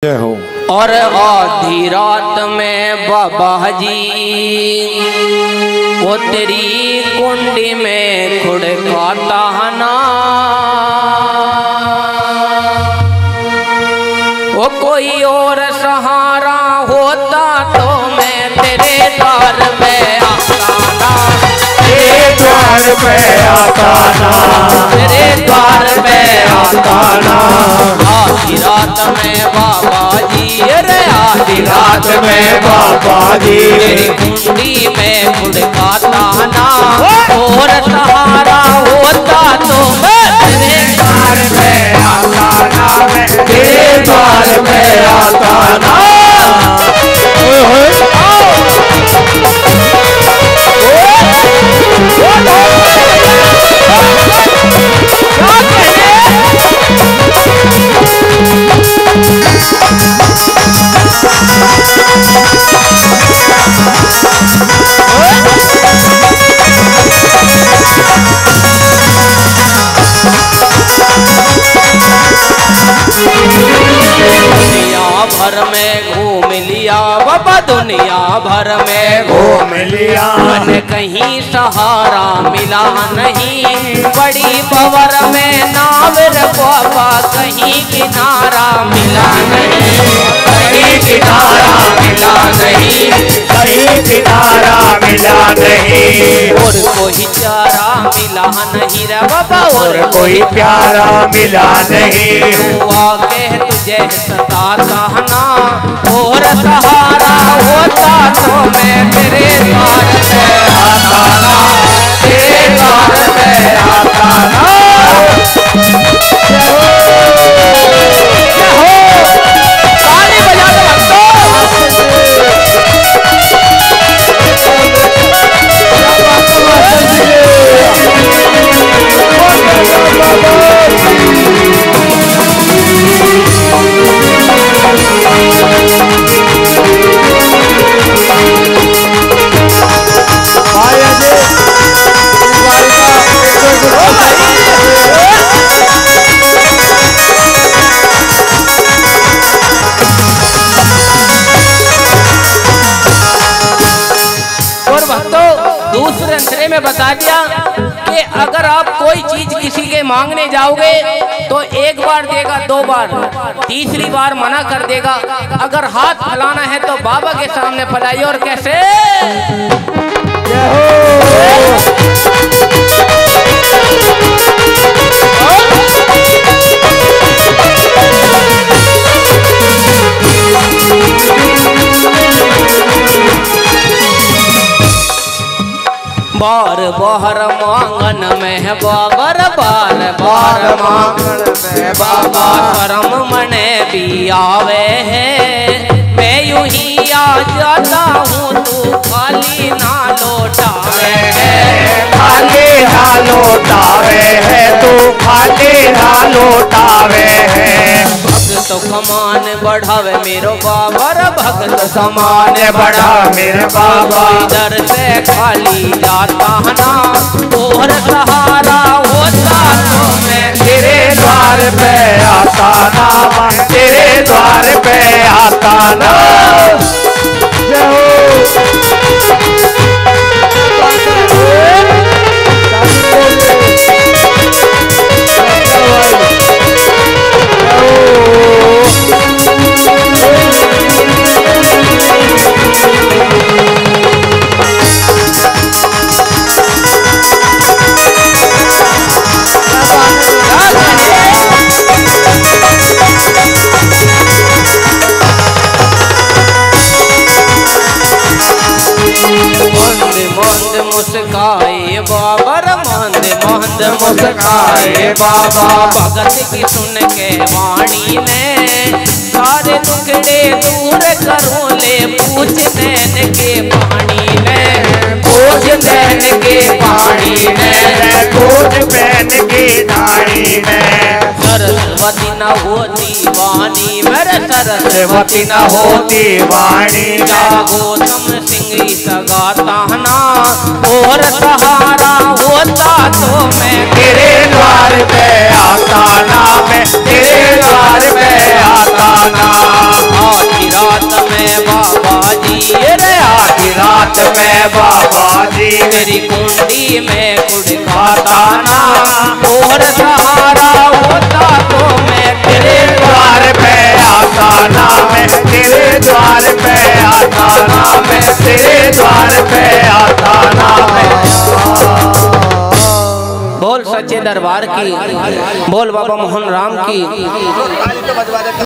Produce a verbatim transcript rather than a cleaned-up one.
और आधी रात में बाबा जी वो तेरी कुंडी में खुड़काता है ना, वो कोई और सहारा होता तो मैं तेरे द्वार पे आता ना, तेरे द्वार पे आता ना, तेरे द्वार पे आता ना। आधी रात में बाबा जी, अरे आधी रात में बाबा जी तेरी कुंडी में खुड़काता ना, और सहारा होता तो मैं तेरे द्वार पे आता ना, तेरे द्वार पे आता ना। भर में घूम लिया बाबा, दुनिया भर में घूम लिया, मन कहीं सहारा मिला नहीं, बड़ी पवर में नाव बाबा कहीं किनारा मिला नहीं, कहीं किनारा मिला नहीं, कहीं किनारा मिला नहीं, और कोई चारा मिला नहीं रे बाबा, और कोई प्यारा मिला नहीं, हुआ के तुझे सताता ना, और सहारा होता तो मैं तेरे द्वार पे आता ना, तेरे द्वार पे आता ना। दूसरे अंतरे में बता दिया कि अगर आप कोई चीज किसी के मांगने जाओगे तो एक बार देगा, दो बार, तीसरी बार मना कर देगा। अगर हाथ फैलाना है तो बाबा के सामने फैलाइए। और कैसे? बार बार मांगन में बाबर, बार बार मांगन में बाबा शर्म मने भी आवे है, मैं यूं ही आ जाता हूँ तू खाली ना लौटावे है, खाली ना लौटावे है, तू खाली ना लौटावे है। भक्त समान बढ़ावे मेरो बाबा, भक्त समान बढ़ा मेरे बाबा, इधर से खाली जाता ना, और सहारा होता तो मैं तेरे द्वार पे आता ना, तेरे द्वार पे आता ना। मुस्काए बाबा, मंद मंद मुस्काए बाबा, भगत की सुन के वाणी ने सारे दुखड़े दूर करो ले, पूछ नैन के पानी ने, पूछ नैन के पानी ने, पूछ पैन के धानी ने। सरस्वती न होती वाणी मेरे, सरस्वती न होती वाणी, गौतम सिंह सगाता ना, और सहारा होता तो मैं तेरे द्वार पे आता ना, मैं तेरे द्वार पे आता ना। हाथ में बाबा जी मेरी कुंडी में कुड़काता ना और सहारा होता तो मैं तेरे द्वार पे आता ना, मैं तेरे द्वार पे आता ना, मैं तेरे द्वार पे आता ना। बोल सच्चे दरबार की, बोल बाबा मोहन राम की।